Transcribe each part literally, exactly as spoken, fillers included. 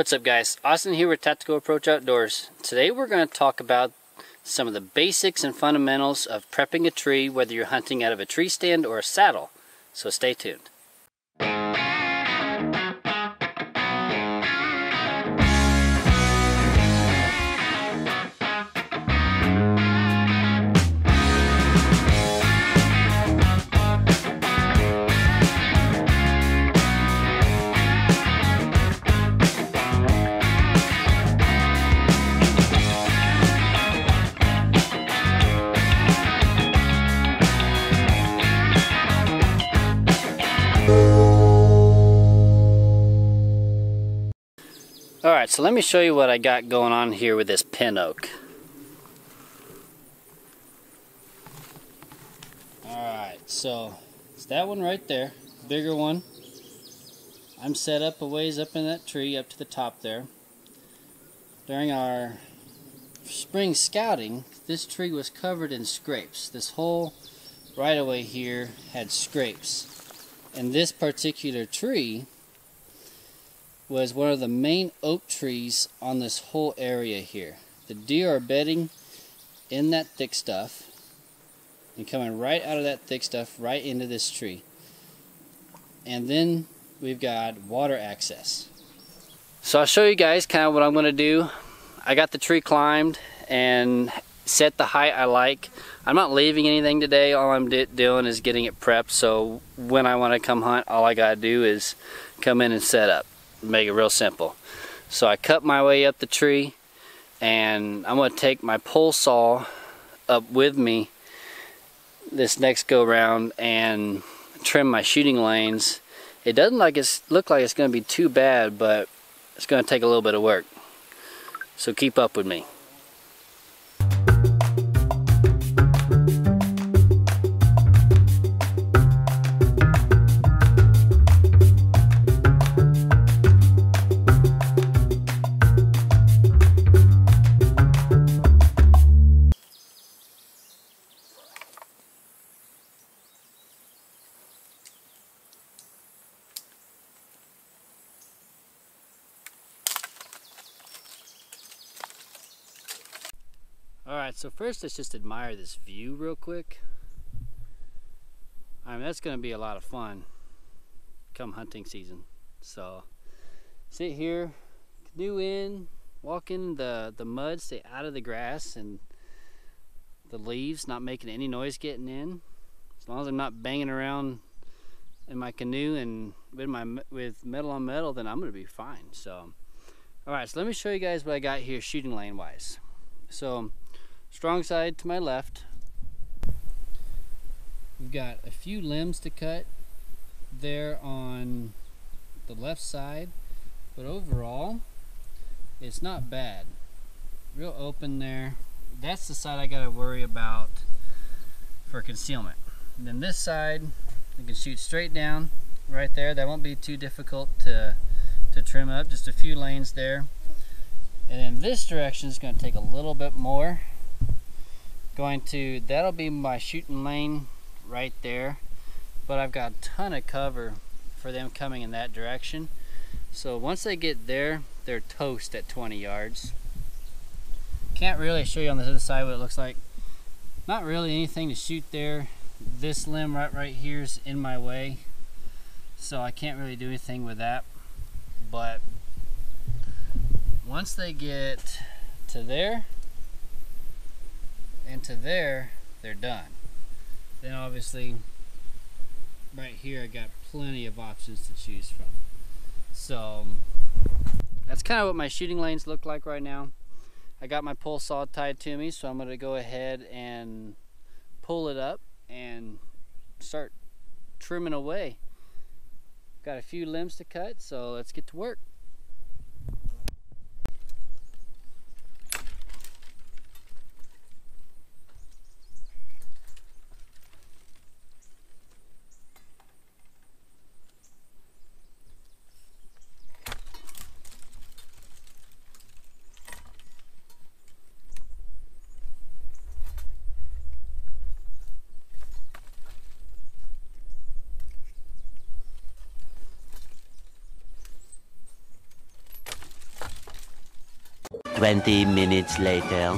What's up guys, Austin here with Tactical Approach Outdoors. Today we're going to talk about some of the basics and fundamentals of prepping a tree, whether you're hunting out of a tree stand or a saddle. So stay tuned. Alright, so let me show you what I got going on here with this pin oak. Alright, so it's that one right there, bigger one. I'm set up a ways up in that tree, up to the top there. During our spring scouting, this tree was covered in scrapes. This whole right-of-way here had scrapes. And this particular tree was one of the main oak trees on this whole area here. The deer are bedding in that thick stuff and coming right out of that thick stuff right into this tree. And then we've got water access. So I'll show you guys kind of what I'm gonna do. I got the tree climbed and set the height I like. I'm not leaving anything today. All I'm doing is getting it prepped, so when I wanna come hunt, all I gotta do is come in and set up. Make it real simple. So I cut my way up the tree, and I'm going to take my pole saw up with me this next go round and trim my shooting lanes. It doesn't like it's look like it's going to be too bad, but it's going to take a little bit of work. So keep up with me. Alright, so first let's just admire this view real quick. I mean, that's going to be a lot of fun come hunting season. So sit here, canoe in, walk in the, the mud, stay out of the grass and the leaves, not making any noise getting in. As long as I'm not banging around in my canoe and with, my, with metal on metal, then I'm going to be fine. So, alright, so let me show you guys what I got here shooting lane wise. So, strong side to my left. We've got a few limbs to cut there on the left side, but overall it's not bad. Real open there. That's the side I gotta worry about for concealment. And then this side, you can shoot straight down right there. That won't be too difficult to, to trim up, just a few lanes there. And then this direction is gonna take a little bit more. Going to, that'll be my shooting lane right there, but I've got a ton of cover for them coming in that direction. So once they get there, they're toast at twenty yards. Can't really show you on the other side what it looks like. Not really anything to shoot there. This limb right right here is in my way, so I can't really do anything with that. But once they get to there and to there, they're done. Then obviously right here I got plenty of options to choose from. So that's kind of what my shooting lanes look like right now. I got my pole saw tied to me, so I'm going to go ahead and pull it up and start trimming away. Got a few limbs to cut, so let's get to work. twenty minutes later.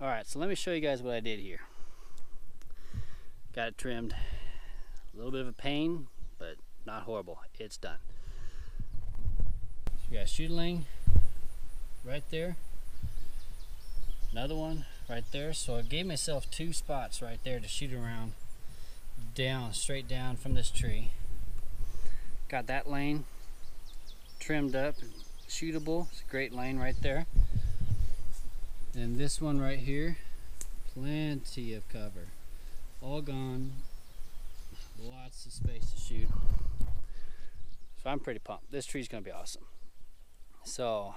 Alright, so let me show you guys what I did here. Got it trimmed. A little bit of a pain, but not horrible. It's done. So you got a shootling right there. Another one right there. So I gave myself two spots right there to shoot around down, straight down from this tree. Got that lane trimmed up, shootable. It's a great lane right there. And this one right here, plenty of cover, all gone, lots of space to shoot. So I'm pretty pumped. This tree's gonna be awesome. So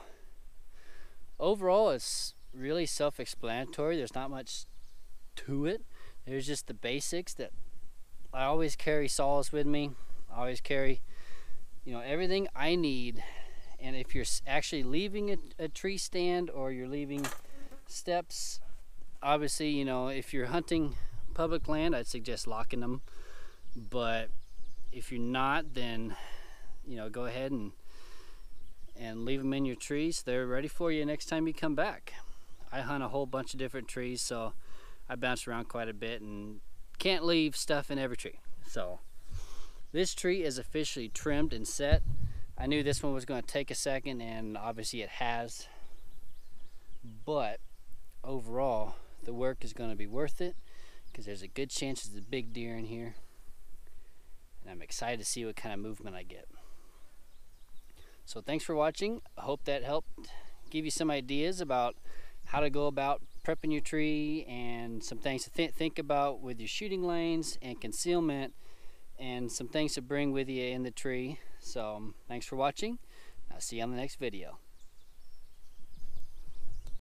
overall, it's really self-explanatory. There's not much to it. There's just the basics that I always carry saws with me. I always carry, you know, everything I need. And if you're actually leaving a, a tree stand or you're leaving steps, obviously, you know, if you're hunting public land, I'd suggest locking them, but if you're not, then, you know, go ahead and and leave them in your trees. They're ready for you next time you come back. I hunt a whole bunch of different trees, so I bounce around quite a bit and can't leave stuff in every tree. So this tree is officially trimmed and set. I knew this one was going to take a second, and obviously it has, but overall the work is going to be worth it because there's a good chance there's a big deer in here, and I'm excited to see what kind of movement I get. So thanks for watching. I hope that helped give you some ideas about how to go about prepping your tree and some things to th think about with your shooting lanes and concealment and some things to bring with you in the tree. So um, thanks for watching. I'll see you on the next video.